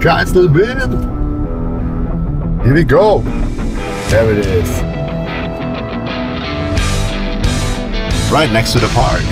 Geiselwind! Here we go! There it is. Right next to the park.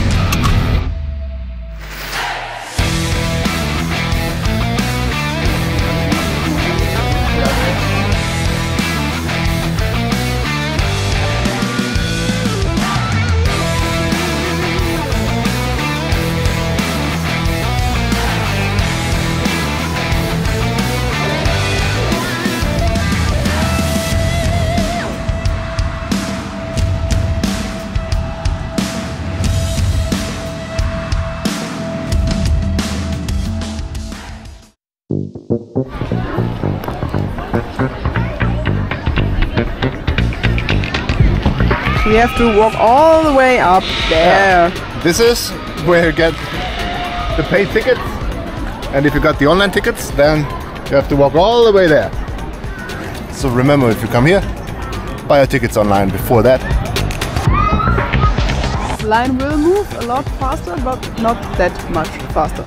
We have to walk all the way up there. Yeah. This is where you get the pay tickets, and if you got the online tickets, then you have to walk all the way there. So remember, if you come here, buy your tickets online before that. This line will move a lot faster, but not that much faster.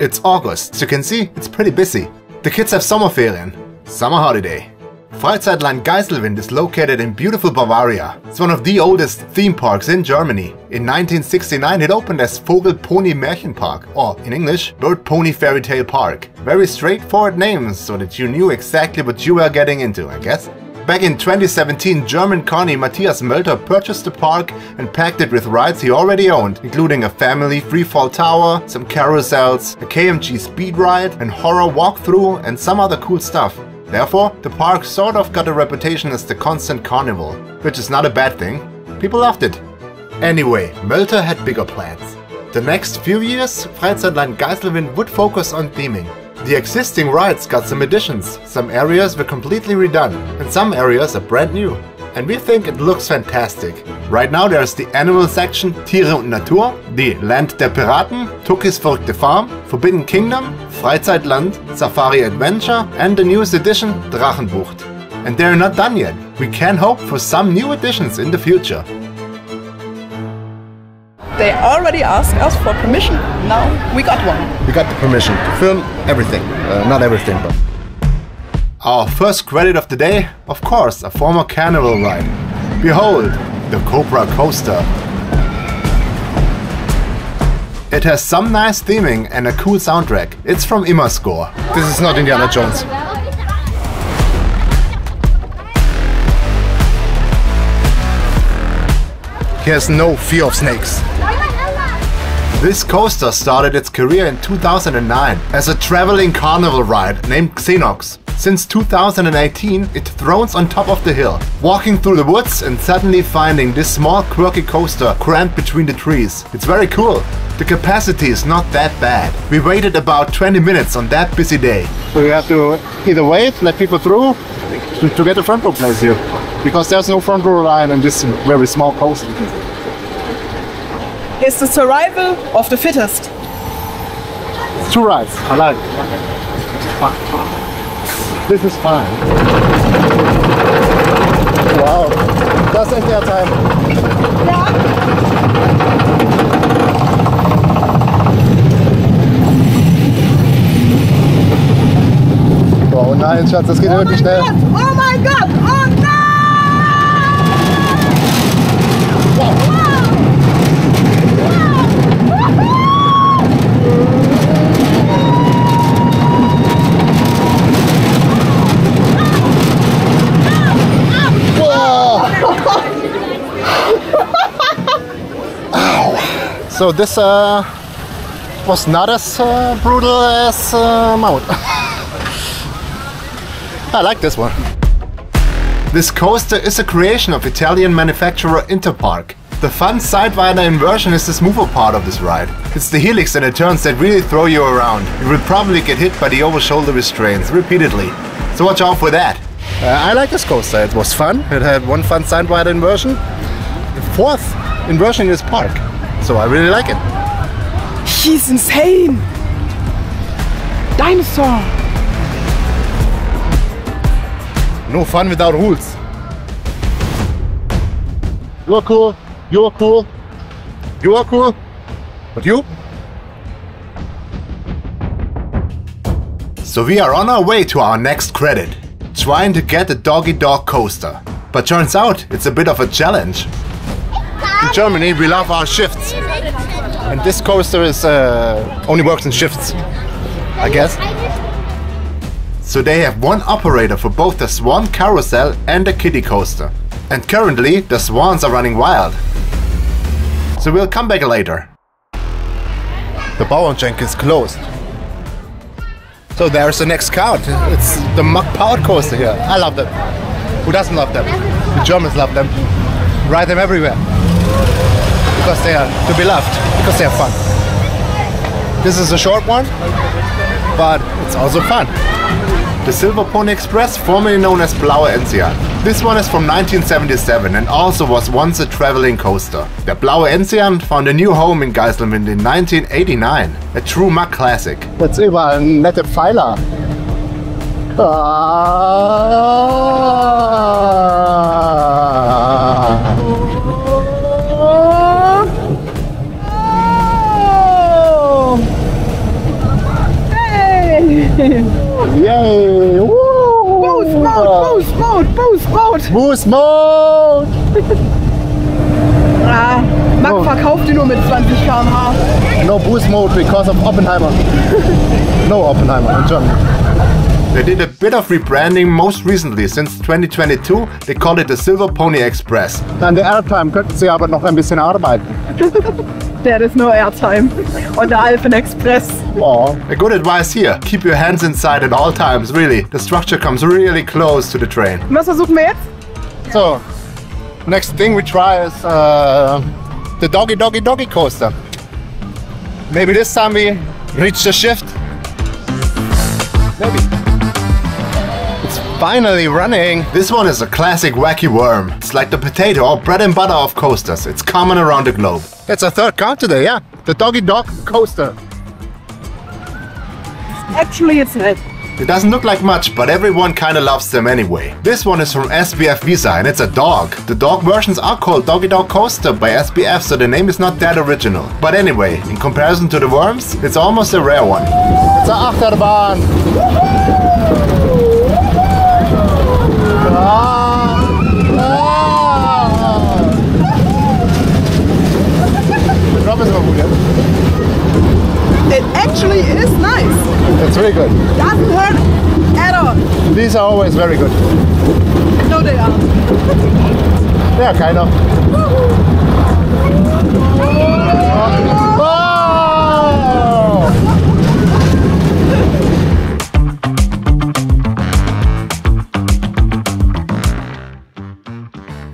It's August, so you can see it's pretty busy. The kids have Sommerferien, summer holiday. Freizeitland Geiselwind is located in beautiful Bavaria. It's one of the oldest theme parks in Germany. In 1969 it opened as Vogelpony Märchenpark, or in English, Bird Pony Fairy Tale Park. Very straightforward names so that you knew exactly what you were getting into, I guess. Back in 2017, German carny Matthias Möhlter purchased the park and packed it with rides he already owned, including a family freefall tower, some carousels, a KMG speed ride, an horror walkthrough and some other cool stuff. Therefore, the park sort of got a reputation as the constant carnival, which is not a bad thing. People loved it. Anyway, Mölter had bigger plans. The next few years, Freizeitland Geiselwind would focus on theming. The existing rides got some additions, some areas were completely redone, and some areas are brand new. And we think it looks fantastic. Right now there's the animal section Tiere und Natur, the Land der Piraten, Tokis Volk de Farm, Forbidden Kingdom, Freizeitland, Safari Adventure and the newest edition Drachenbucht. And they're not done yet. We can hope for some new additions in the future. They already asked us for permission. Now we got one. We got the permission to film everything. Not everything, but... Our first credit of the day, of course, a former carnival ride. Behold, the Cobra Coaster. It has some nice theming and a cool soundtrack. It's from Imascore. This is not Indiana Jones. He has no fear of snakes. This coaster started its career in 2009 as a traveling carnival ride named Xenox. Since 2018, it thrones on top of the hill, walking through the woods and suddenly finding this small quirky coaster cramped between the trees. It's very cool. The capacity is not that bad. We waited about 20 minutes on that busy day. So you have to either wait, let people through, to get a front row place here. Because there's no front row line in this very small coaster. It's the survival of the fittest. It's two rides. I like it. This is fine. Wow, that's in their time. Yeah. Wow, nein, Schatz, das geht ja wirklich schnell. God. Oh mein Gott! Oh nein! Wow. Wow. Wow. So this was not as brutal as Mount. I like this one. This coaster is a creation of Italian manufacturer Interpark. The fun sidewinder inversion is the smoother part of this ride. It's the helix and the turns that really throw you around. You will probably get hit by the over-shoulder restraints repeatedly. So watch out for that. I like this coaster. It was fun. It had one fun sidewinder inversion. The fourth inversion in this park. So I really like it. She's insane! Dinosaur! No fun without rules. You're cool, you're cool, you're cool. But you? So we are on our way to our next credit, trying to get a Doggy Dog Coaster. But turns out it's a bit of a challenge. In Germany we love our shifts. And this coaster is only works in shifts, I guess. So they have one operator for both the Swan Carousel and the Kitty Coaster. And currently the swans are running wild. So we'll come back later. The Bauernschenk is closed. So there's the next count. It's the Mack coaster here. I love them. Who doesn't love them? The Germans love them. Ride them everywhere. Because they are to be loved. Because they are fun. This is a short one, but it's also fun. The Silver Pony Express, formerly known as Blaue Enzian. This one is from 1977 and also was once a traveling coaster. The Blaue Enzian found a new home in Geiselwind in 1989. A true Mack classic. Jetzt überall nette Pfeiler. Yay! Boost mode! Boost mode! Boost mode! Boost mode! Mack verkaufte nur mit 20 km/h. No boost mode because of Oppenheimer. No Oppenheimer in Germany. They did a bit of rebranding most recently. Since 2022 they called it the Silver Pony Express. An der Airtime könnten sie aber noch ein bisschen arbeiten. There is no airtime on the Alpen Express. Oh. A good advice here, keep your hands inside at all times, really. The structure comes really close to the train. Was versuchen wir jetzt? So, next thing we try is the Doggy Coaster. Maybe this time we reach the shift. Maybe. It's finally running. This one is a classic wacky worm. It's like the potato or bread and butter of coasters. It's common around the globe. That's our third count today, yeah. The Doggy Dog Coaster. Actually, it's not. It doesn't look like much, but everyone kinda loves them anyway. This one is from SBF Visa and it's a dog. The dog versions are called Doggy Dog Coaster by SBF, so the name is not that original. But anyway, in comparison to the worms, it's almost a rare one. It's an Achterbahn! It actually is nice. It's really good. Doesn't hurt at all. These are always very good. No, they are. Yeah, kind of.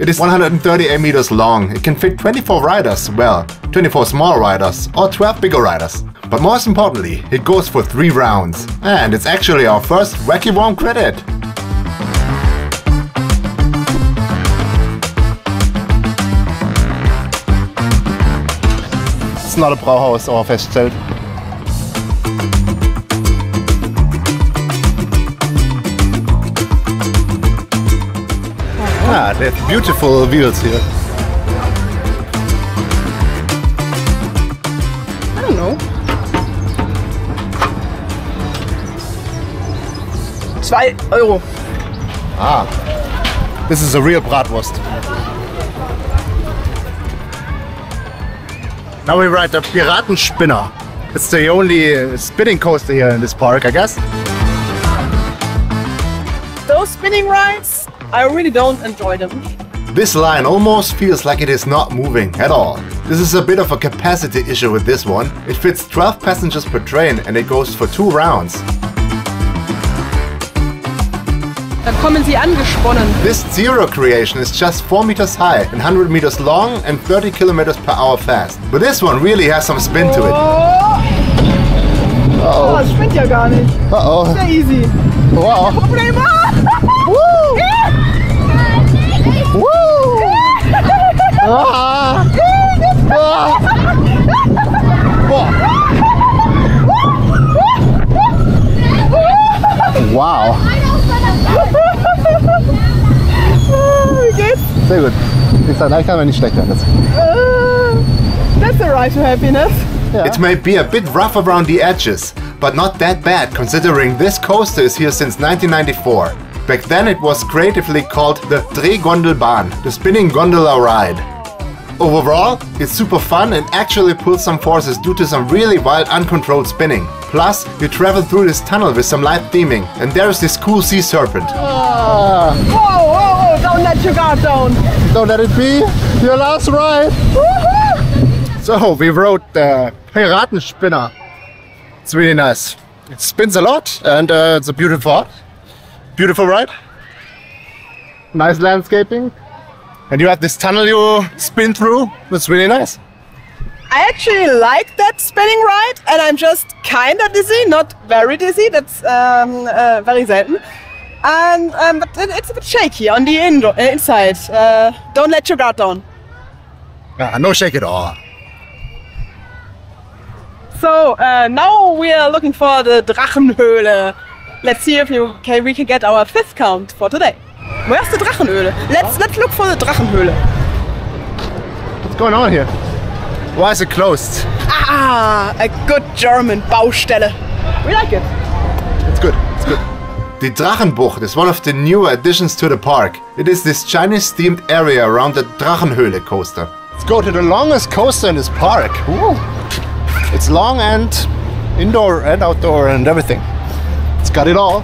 It is 138 meters long. It can fit 24 riders, well, 24 small riders or 12 bigger riders. But most importantly, it goes for 3 rounds. And it's actually our first Wacky Worm credit. It's not a Brauhaus or a Festzelt. Ah, they have beautiful wheels here. I don't know. 2 €. Ah, this is a real bratwurst. Now we ride the Piraten-Spinner. It's the only spinning coaster here in this park, I guess. Those spinning rides, I really don't enjoy them. This line almost feels like it is not moving at all. This is a bit of a capacity issue with this one. It fits 12 passengers per train and it goes for 2 rounds. This Zero creation is just 4 meters high and 100 meters long and 30 km/h fast. But this one really has some spin to it. Oh, das spinnt ja gar nicht. Uh-oh. It's very easy. Wow. Problem. Woo! Woo! Ah! Ah! Wow. Wie geht's? Sehr gut. Ich sag, ich kann mir nicht schlecht werden. That's the ride to happiness. Yeah. It may be a bit rough around the edges, but not that bad considering this coaster is here since 1994. Back then it was creatively called the Drehgondelbahn, the spinning gondola ride. Overall, it's super fun and actually pulls some forces due to some really wild uncontrolled spinning. Plus, you travel through this tunnel with some light theming and there's this cool sea serpent. Whoa, don't let your guard down! Don't let it be your last ride! So, we rode the Piraten-Spinner. It's really nice. It spins a lot and it's a beautiful ride. Nice landscaping. And you have this tunnel you spin through, that's really nice. I actually like that spinning ride and I'm just kinda dizzy, not very dizzy, that's very selten. And but it's a bit shaky on the inside, don't let your guard down. No shake at all. So now we are looking for the Drachenhöhle. Let's see if we can get our fifth count for today. Where's the Drachenhöhle? Let's look for the Drachenhöhle. What's going on here? Why is it closed? Ah, a good German Baustelle. We like it. It's good, it's good. The Drachenbucht is one of the newer additions to the park. It is this Chinese-themed area around the Drachenhöhle coaster. Let's go to the longest coaster in this park. Ooh. It's long and indoor and outdoor and everything. It's got it all.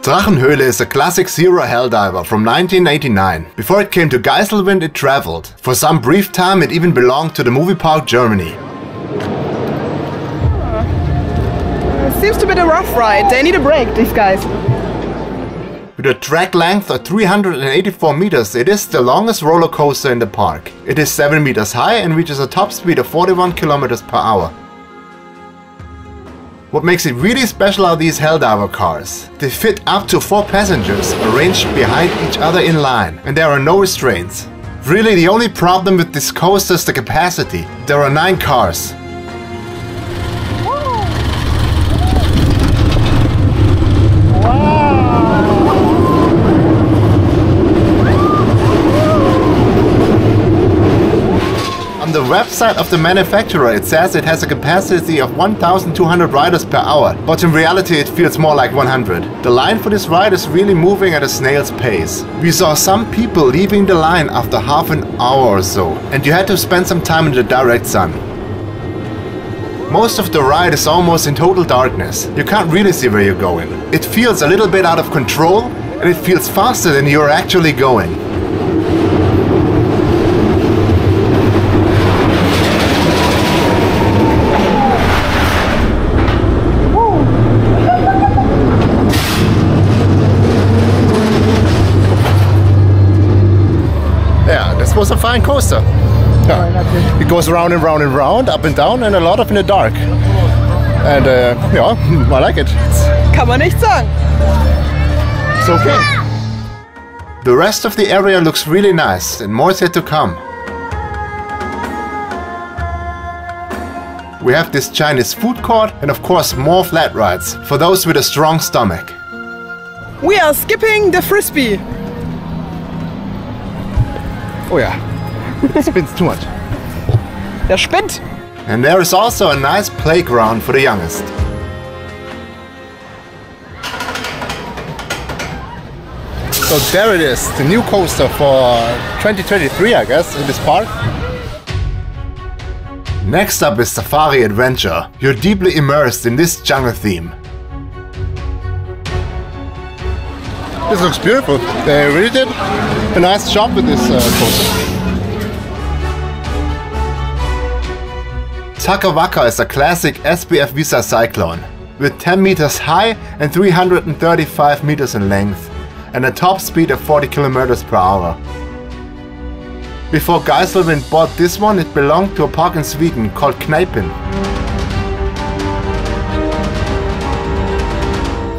Drachenhöhle is a classic Zero Helldiver from 1989. Before it came to Geiselwind, it traveled. For some brief time, it even belonged to the movie park Germany. It seems to be a rough ride. They need a break, these guys. With a track length of 384 meters, it is the longest roller coaster in the park. It is 7 meters high and reaches a top speed of 41 kilometers per hour. What makes it really special are these Helldiver cars. They fit up to 4 passengers, arranged behind each other in line, and there are no restraints. Really, the only problem with this coaster is the capacity. There are 9 cars. On the website of the manufacturer it says it has a capacity of 1,200 riders per hour, but in reality it feels more like 100. The line for this ride is really moving at a snail's pace. We saw some people leaving the line after half an hour or so, and you had to spend some time in the direct sun. Most of the ride is almost in total darkness. You can't really see where you're going. It feels a little bit out of control, and it feels faster than you're actually going. Was a fine coaster. Yeah. It goes round and round and round, up and down, and a lot of in the dark. And yeah, I like it. Kann man nicht sagen. It's okay. The rest of the area looks really nice, and more is yet to come. We have this Chinese food court, and of course more flat rides for those with a strong stomach. We are skipping the frisbee. Oh yeah, it spins too much. Der spinnt! And there is also a nice playground for the youngest. So there it is, the new coaster for 2023, I guess, in this park. Next up is Safari Adventure. You're deeply immersed in this jungle theme. This looks beautiful. They really did a nice job with this coaster. Takawaka is a classic SBF Visa cyclone, with 10 meters high and 335 meters in length, and a top speed of 40 kilometers per hour. Before Geiselwind bought this one, it belonged to a park in Sweden called Kneipen.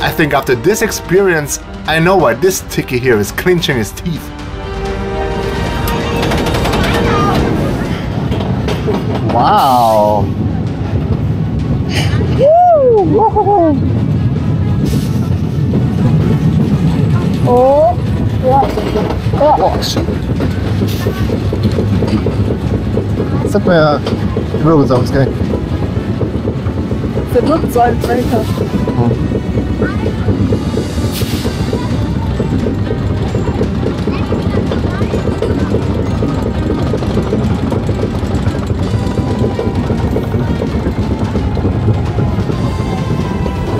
I think after this experience, I know why this Tiki here is clinching his teeth. Wow! Oh! Oh shit! Sag mal, Rose, was geht? der Druck so ein Breaker.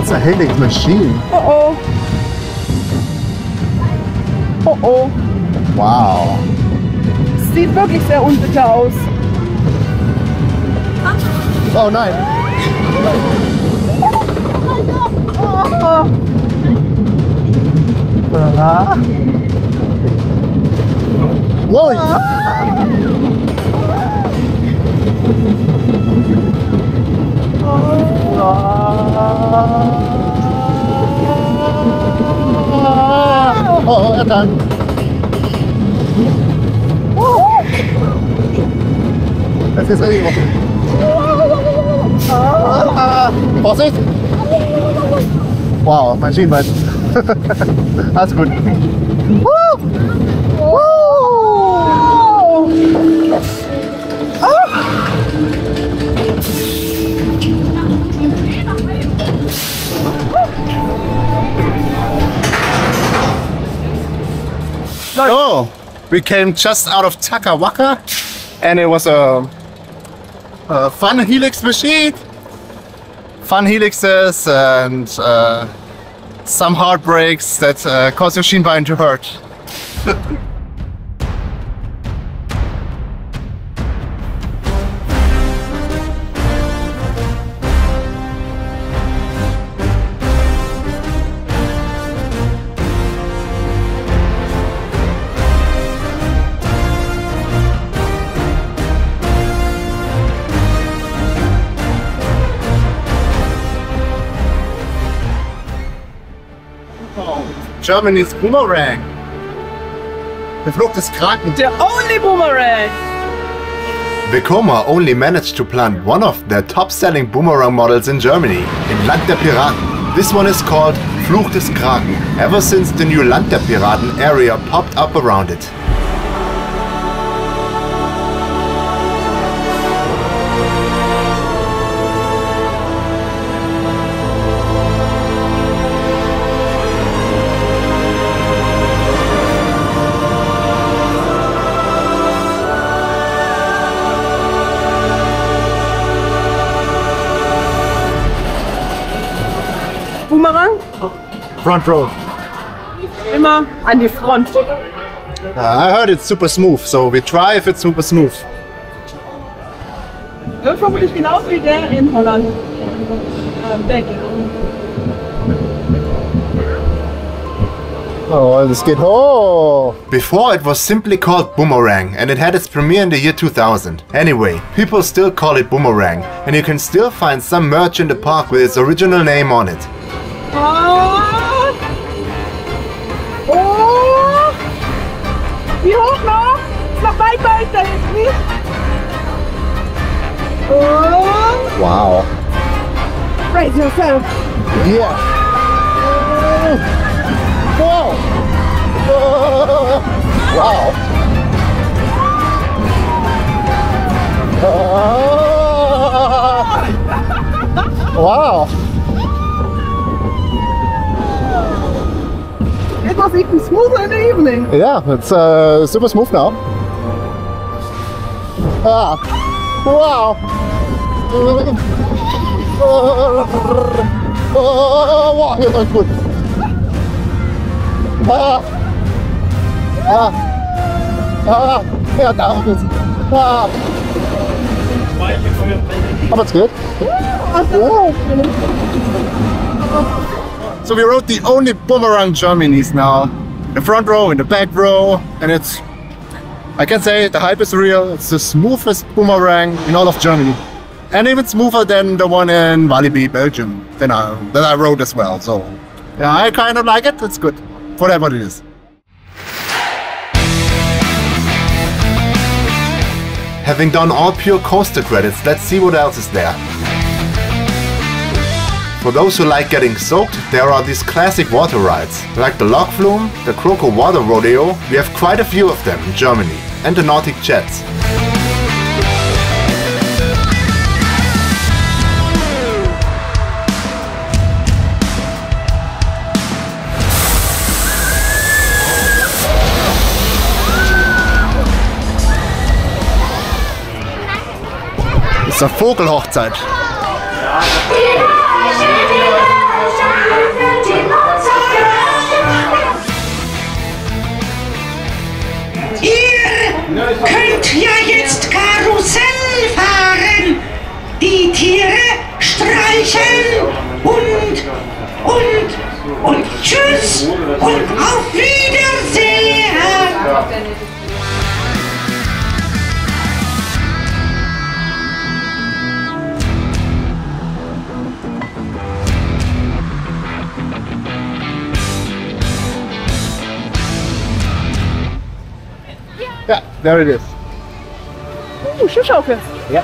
It's a headache machine. Uh-oh. Oh. Wow. Das sieht wirklich sehr unsicher aus. Oh nein. Oh. Wow. Oh, er kann. Das ist richtig. Vorsicht! Wow, mein Schienbein. Alles gut. Oh, we came just out of Takawaka, and it was a fun helix machine, fun helixes, and some heartbreaks that cause your shinbone to hurt. Germany's Boomerang. The Flucht des Kraken. The only Boomerang! Vekoma only managed to plant one of their top-selling Boomerang models in Germany, in Land der Piraten. This one is called Flucht des Kraken, ever since the new Land der Piraten area popped up around it. Front row. Immer an die Front. I heard it's super smooth, so we try if it's super smooth. Wird vermutlich genauso wie der in Holland. Denke. Oh, this geht hoch! Before it was simply called Boomerang, and it had its premiere in the year 2000. Anyway, people still call it Boomerang, and you can still find some merch in the park with its original name on it. Oh! Wie hoch noch? Ist noch weit weiter jetzt nicht? Oh! Wow! Raise yourself! Yeah! Wow! Wow! Wow! It was even smoother in the evening. Yeah, it's super smooth now. Ah. Wow! Wow, hier läuft gut. Ah! Ah! Ah! Ja, da auch jetzt. Ah! Aber es geht. Oh. So we rode the only Boomerang Germany's now. The front row, in the back row, and it's... I can say the hype is real. It's the smoothest Boomerang in all of Germany. And even smoother than the one in Walibi, Belgium, that I rode as well. So yeah, I kind of like it. It's good. Whatever it is. Having done all pure coaster credits, let's see what else is there. For those who like getting soaked, there are these classic water rides, like the Log Flume, the Croco Water Rodeo. We have quite a few of them in Germany, and the Nautic Jets. Ist doch Vogelhochzeit. Ihr könnt ja jetzt Karussell fahren, die Tiere streicheln und tschüss und auf Wiedersehen. Yeah, there it is. Ooh, Schiffschaukel. Yeah.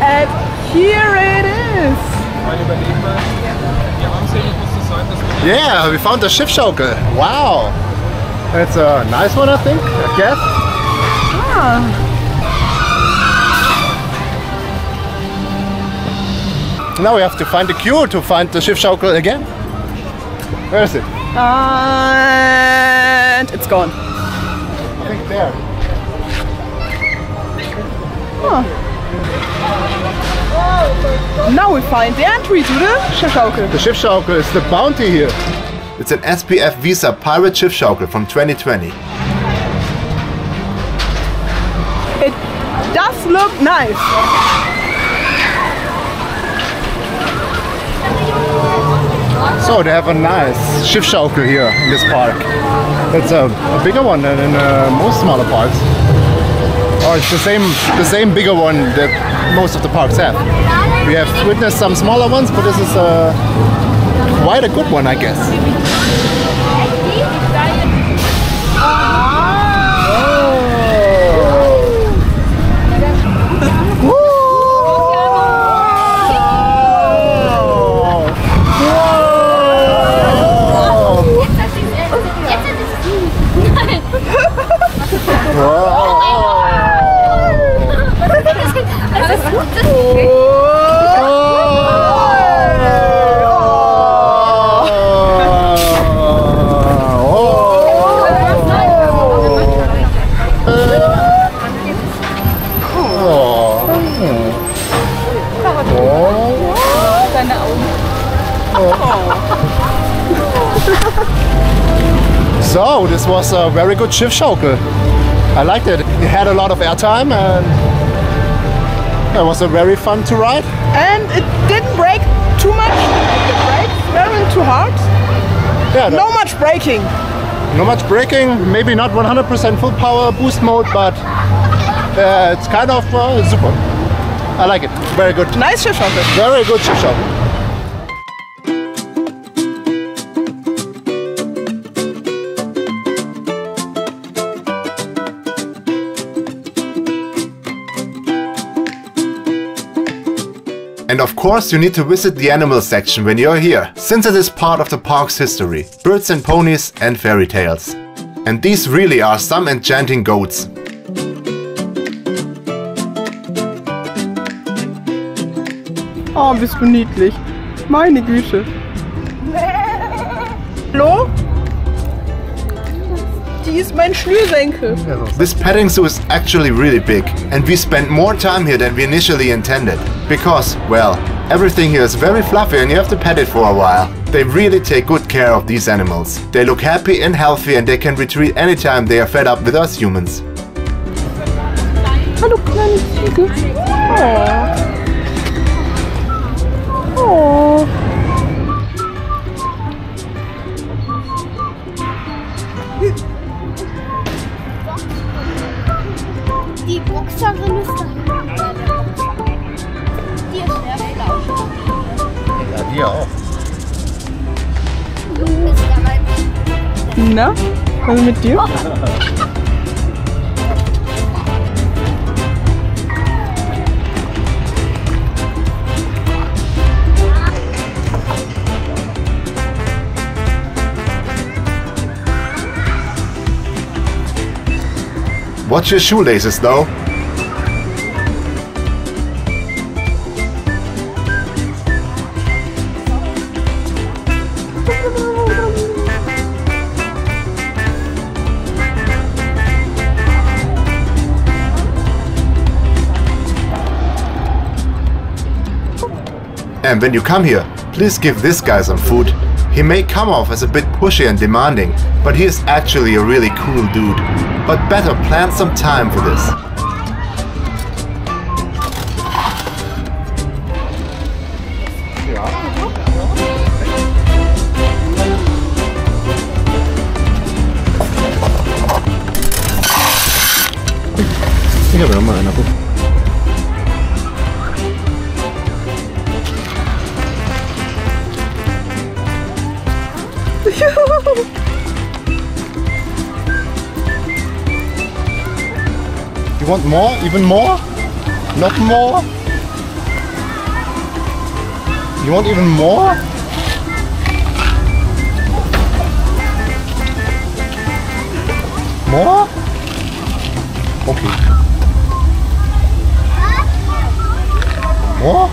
And here it is. Yeah, we found the Schiffschaukel. Wow. It's a nice one, I think. I guess. Ah. Now we have to find the queue to find the Schiffschaukel again. Where is it? And it's gone. There. Huh. Now we find the entry to the Schiffschaukel. The Schiffschaukel is the bounty here. It's an SBF Visa Pirate Schiffschaukel from 2020. It does look nice. So they have a nice Schiffschaukel here in this park. It's a bigger one than in most smaller parks. Or it's the same bigger one that most of the parks have. We have witnessed some smaller ones, but this is quite a good one, I guess. So this was a very good Schiffschaukel. I liked it. It had a lot of airtime and it was a very fun to ride. And it didn't break too much. The brakes weren't too hard. Yeah, no much braking. No much braking. Maybe not 100% full power boost mode, but it's kind of super. I like it. Very good. Nice Schiffschaukel. Very good Schiffschaukel. And of course you need to visit the animal section when you're here, since it is part of the park's history. Birds and ponies and fairy tales. And these really are some enchanting goats. Oh, bist du niedlich. Meine Güte. Hallo? Die ist mein Schnürsenkel. This petting zoo is actually really big, and we spent more time here than we initially intended. Because, well, everything here is very fluffy and you have to pet it for a while. They really take good care of these animals. They look happy and healthy and they can retreat anytime they are fed up with us humans. Hallo kleine Ziege. Oh. Oh. Die Boxerin ist da. Ja, auch. Na, was ist mit dir? Oh. Watch your shoelaces, though. And when you come here, please give this guy some food. He may come off as a bit pushy and demanding, but he is actually a really cool dude. But better plan some time for this. Ich habe nochmal einer. You want more? Even more? Not more? You want even more? More? Okay. More?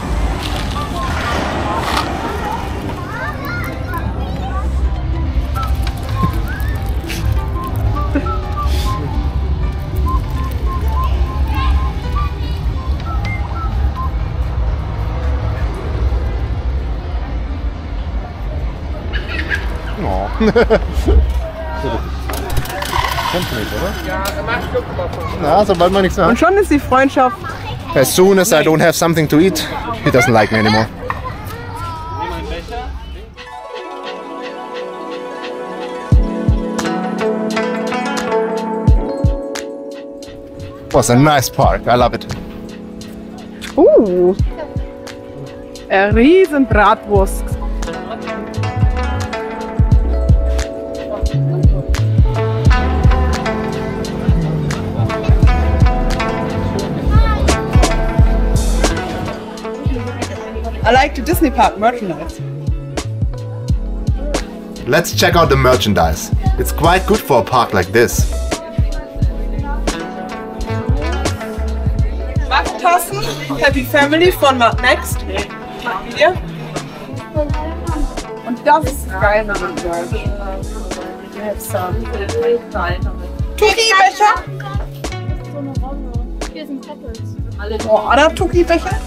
Na, sobald man nichts mehr hat. Und schon ist die Freundschaft. As soon as I don't have something to eat, he doesn't like me anymore. It was a nice park, I love it. Ooh, a riesen Bratwurst. I like the Disney Park merchandise. Let's check out the merchandise. It's quite good for a park like this. Waffentassen, Happy Family von Mack Next. Hier. Und das ist geil. Tuki-Becher. Hier sind Peppels. Oh, oder Tuki-Becher?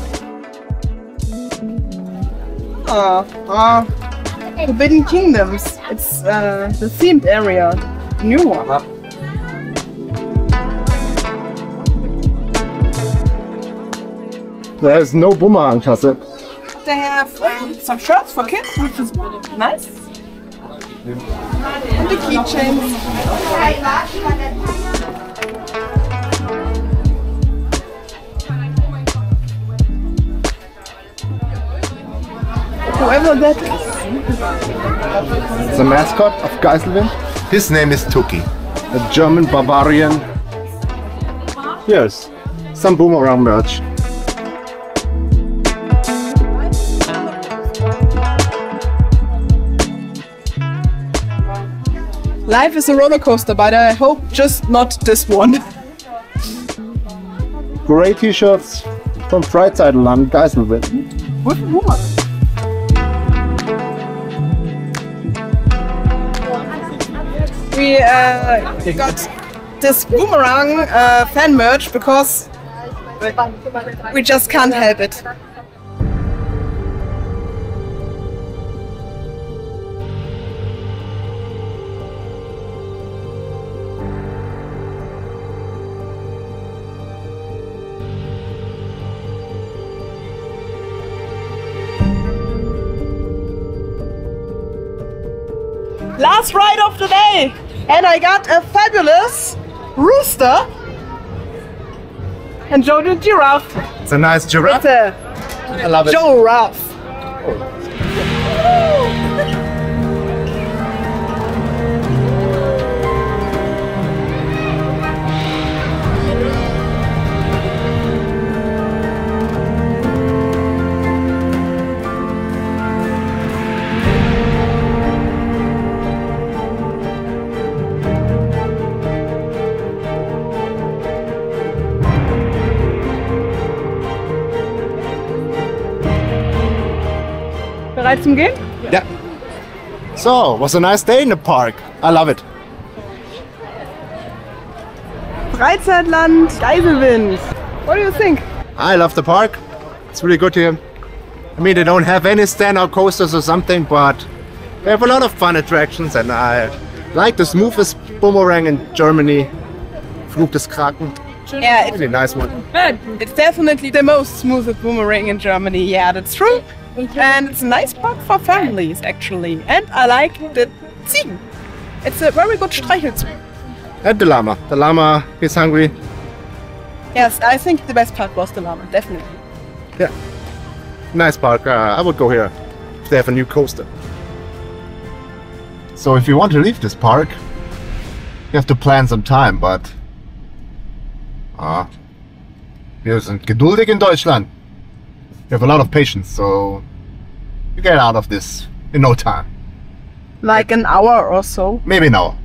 Forbidden Kingdoms. It's the themed area. New one. There is no Boomerang Kasse. They have some shirts for kids, which is nice. And the keychains. Whoever that is. The mascot of Geiselwind. His name is Tuki. A German Bavarian. Yes, some Boomerang merch. Life is a roller coaster, but I hope just not this one. Great t-shirts from Freizeitland Geiselwind. With Boomerang. We got this Boomerang fan merch because we just can't help it. Last ride of the day! And I got a fabulous rooster and Jojo giraffe. It's a nice giraffe. I love it. Giraffe. Bereit zum Gehen? Yeah. So, was a nice day in the park. I love it. Freizeitland Geiselwind. What do you think? I love the park. It's really good here. I mean, they don't have any standout coasters or something, but they have a lot of fun attractions, and I like the smoothest Boomerang in Germany, Flucht des Kraken. Yeah, it's a really nice one. It's definitely the most smoothest Boomerang in Germany, yeah, that's true. And it's a nice park for families, actually. And I like the Ziegen. It's a very good Streichelzoo. And the llama. The llama is hungry. Yes, I think the best park was the llama, definitely. Yeah. Nice park. I would go here if they have a new coaster. So if you want to leave this park, you have to plan some time, but... Wir sind geduldig in Deutschland. We have a lot of patience, so you get out of this in no time. Like an hour or so? Maybe an hour.